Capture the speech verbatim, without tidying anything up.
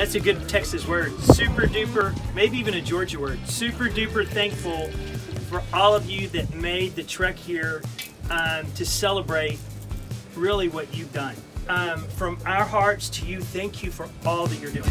That's a good Texas word. Super duper, maybe even a Georgia word. Super duper thankful for all of you that made the trek here um, to celebrate really what you've done. Um, from our hearts to you, thank you for all that you're doing.